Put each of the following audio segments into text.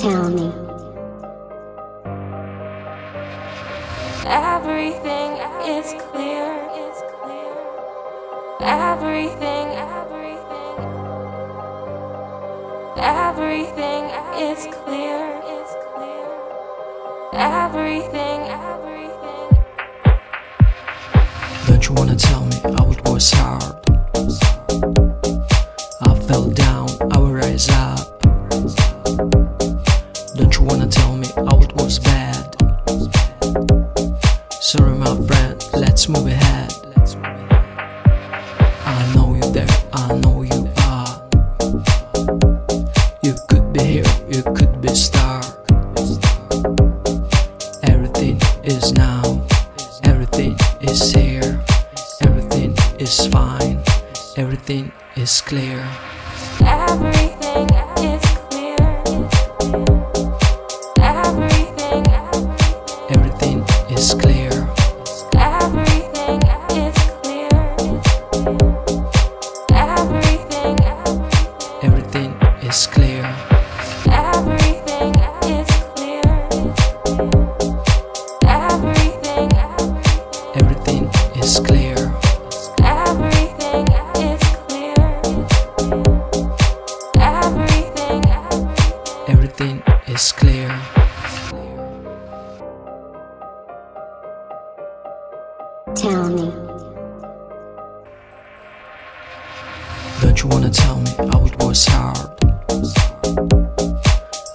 Tell me. Everything is clear. Everything is clear. Don't you wanna tell me how it was hard? I fell down, I will rise up. Don't you wanna tell me how it was bad? Sorry my friend, let's move ahead. I know you there, I know you are. You could be here, you could be star. Everything is now, everything is here, everything is fine, everything is clear. Everything is clear. Everything is clear. Everything is clear. Everything is clear. Everything is clear. Everything is clear. Everything is clear. Everything is clear. Tell me. Don't you wanna tell me how it was hard?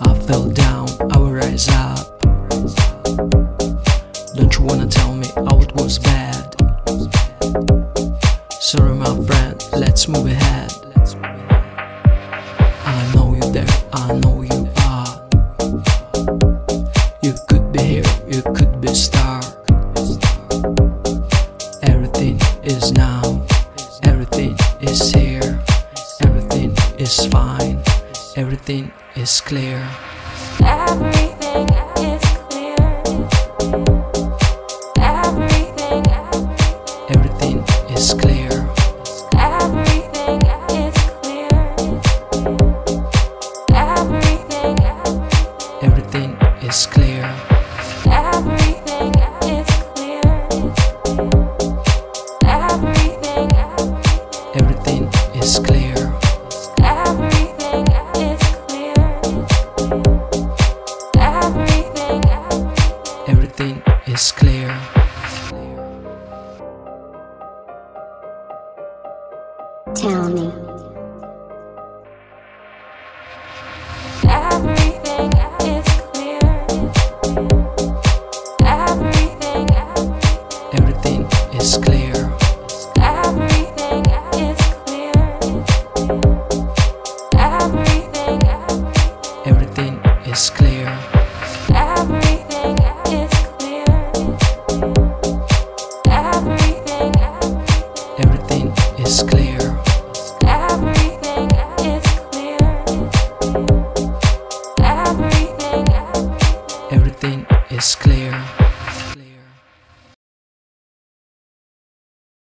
I fell down, I will rise up. Don't you wanna tell me how it was bad? Sorry my friend, let's move ahead. I know you there, I know you are. You could be here, you could be star. Is now, everything is here, everything is fine, everything is clear. Everything.